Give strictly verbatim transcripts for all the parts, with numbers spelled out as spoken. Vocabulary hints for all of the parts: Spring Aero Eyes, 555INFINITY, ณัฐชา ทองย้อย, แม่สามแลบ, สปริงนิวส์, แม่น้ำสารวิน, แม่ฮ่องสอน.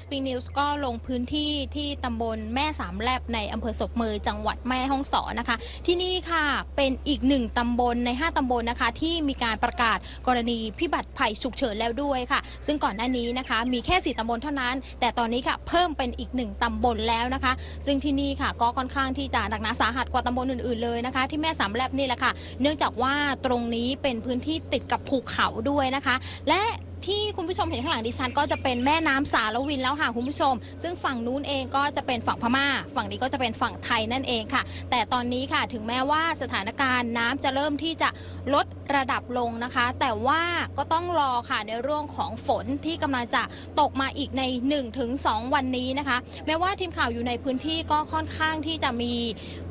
สปีนิวส์ก็ลงพื้นที่ที่ตำบลแม่สามแลบในอำเภอศพเมยจังหวัดแม่ฮ่องสอนนะคะที่นี่ค่ะเป็นอีกหนึ่งตำบลในห้าตำบลนะคะที่มีการประกาศกรณีพิบัติภัยฉุกเฉินแล้วด้วยค่ะซึ่งก่อนหน้านี้นะคะมีแค่สี่ตำบลเท่านั้นแต่ตอนนี้ค่ะเพิ่มเป็นอีกหนึ่งตำบลแล้วนะคะซึ่งที่นี่ค่ะก็ค่อนข้างที่จะหนักหนาสาหัสกว่าตำบลอื่นๆเลยนะคะที่แม่สามแลบนี่แหละค่ะเนื่องจากว่าตรงนี้เป็นพื้นที่ติดกับภูเขาด้วยนะคะและที่คุณผู้ชมเห็นข้างหลังดิฉันก็จะเป็นแม่น้ำสารวินแล้วค่ะคุณผู้ชมซึ่งฝั่งนู้นเองก็จะเป็นฝั่งพม่าฝั่งนี้ก็จะเป็นฝั่งไทยนั่นเองค่ะแต่ตอนนี้ค่ะถึงแม้ว่าสถานการณ์น้ำจะเริ่มที่จะลดระดับลงนะคะแต่ว่าก็ต้องรอค่ะในเรื่องของฝนที่กำลังจะตกมาอีกใน หนึ่งถึงสอง วันนี้นะคะแม้ว่าทีมข่าวอยู่ในพื้นที่ก็ค่อนข้างที่จะมี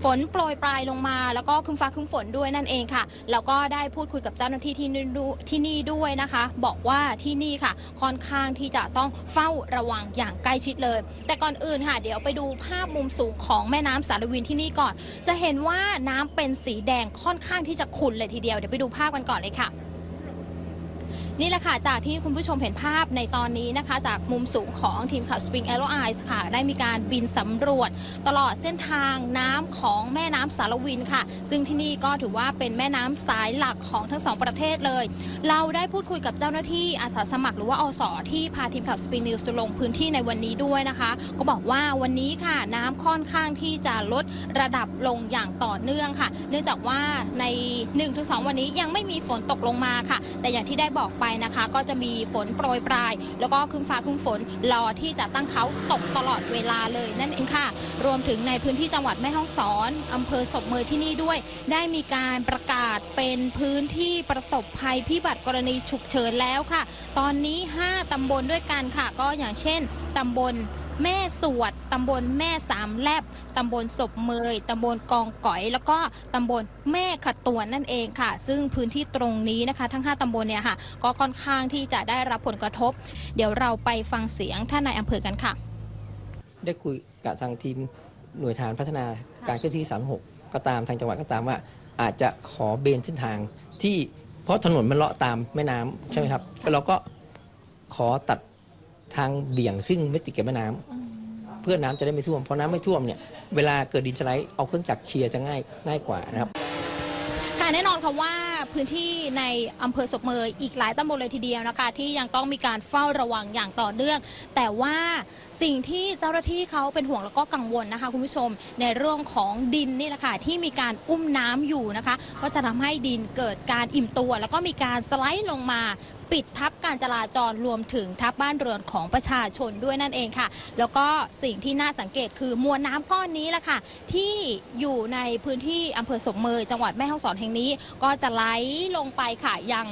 ฝนโปรยปลายลงมาแล้วก็ครึ้มฟ้าครึ้มฝนด้วยนั่นเองค่ะแล้วก็ได้พูดคุยกับเจ้าหน้าที่ที่นี่ด้วยนะคะบอกว่าที่นี่ค่ะค่อนข้างที่จะต้องเฝ้าระวังอย่างใกล้ชิดเลยแต่ก่อนอื่นค่ะเดี๋ยวไปดูภาพมุมสูงของแม่น้ำสารวินที่นี่ก่อนจะเห็นว่าน้ำเป็นสีแดงค่อนข้างที่จะขุ่นเลยทีเดียวเดี๋ยวไปดูภาพกันก่อนเลยค่ะนี่แหละค่ะจากที่คุณผู้ชมเห็นภาพในตอนนี้นะคะจากมุมสูงของทีมข่าว Spring Aero Eyes ค่ะได้มีการบินสำรวจตลอดเส้นทางน้ำของแม่น้ำสารวินค่ะซึ่งที่นี่ก็ถือว่าเป็นแม่น้ำสายหลักของทั้งสองประเทศเลยเราได้พูดคุยกับเจ้าหน้าที่อาสาสมัครหรือว่าอส.ที่พาทีมข่าว Spring News ลงพื้นที่ในวันนี้ด้วยนะคะก็บอกว่าวันนี้ค่ะน้ำค่อนข้างที่จะลดระดับลงอย่างต่อเนื่องค่ะเนื่องจากว่าใน หนึ่งถึงสอง วันนี้ยังไม่มีฝนตกลงมาค่ะแต่อย่างที่ได้บอกไปนะคะก็จะมีฝนโปรยปลายแล้วก็ครึ้มฟ้าครึ้มฝนรอที่จะตั้งเขาตกตลอดเวลาเลยนั่นเองค่ะรวมถึงในพื้นที่จังหวัดแม่ฮ่องสอนอำเภอศพเมยที่นี่ด้วยได้มีการประกาศเป็นพื้นที่ประสบภัยพิบัติกรณีฉุกเฉินแล้วค่ะตอนนี้ห้าตำบลด้วยกันค่ะก็อย่างเช่นตำบลแม่สวดตำบลแม่สามแลบตำบลศพเมยตำบลกองก๋อยแล้วก็ตำบลแม่ขะตวนนั่นเองค่ะซึ่งพื้นที่ตรงนี้นะคะทั้งห้าตำบลเนี่ยค่ะก็ค่อนข้างที่จะได้รับผลกระทบเดี๋ยวเราไปฟังเสียงท่านนายอำเภอกันค่ะได้คุยกับทางทีมหน่วยฐานพัฒนาการเคลื่อนที่สามสิบหกก็ตามทางจังหวัดก็ตามว่าอาจจะขอเบนเส้นทางที่เพราะถนนมันเลาะตามแม่น้ำใช่ไหมครับเราก็ขอตัดทางเบี่ยงซึ่งไม่ติดกับแม่น้ำเพื่อน้ำจะได้ไม่ท่วมเพราะน้ำไม่ท่วมเนี่ยเวลาเกิดดินสไลด์เอาเครื่องจักรเคลียร์จะง่ายง่ายกว่านะครับค่ะแน่นอนค่ะว่าพื้นที่ในอำเภอศพเมยอีกหลายตำบลเลยทีเดียวนะคะที่ยังต้องมีการเฝ้าระวังอย่างต่อเนื่องแต่ว่าสิ่งที่เจ้าหน้าที่เขาเป็นห่วงแล้วก็กังวลนะคะคุณผู้ชมในเรื่องของดินนี่แหละค่ะที่มีการอุ้มน้ำอยู่นะคะก็จะทำให้ดินเกิดการอิ่มตัวแล้วก็มีการสไลด์ลงมาปิดทับการจราจรรวมถึงทับบ้านเรือนของประชาชนด้วยนั่นเองค่ะแล้วก็สิ่งที่น่าสังเกตคือมวลน้ำก้อนนี้แหละค่ะที่อยู่ในพื้นที่อำเภอศพเมยจังหวัดแม่ฮ่องสอนแห่งนี้ก็จะไหลลงไปค่ะยัง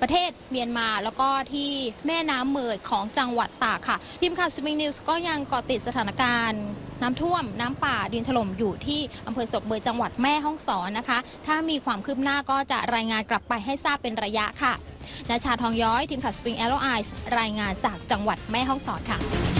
ประเทศเมียนมาแล้วก็ที่แม่น้ำเมยของจังหวัดตากค่ะทีมข่าว Spring News ก็ยังเกาะติดสถานการณ์น้ำท่วมน้ำป่าดินถล่มอยู่ที่อำเภอศพเมยจังหวัดแม่ฮ่องสอนนะคะถ้ามีความคืบหน้าก็จะรายงานกลับไปให้ทราบเป็นระยะค่ะณ ชา ทองย้อยทีมข่าว Spring Aero Eyes รายงานจากจังหวัดแม่ฮ่องสอนค่ะ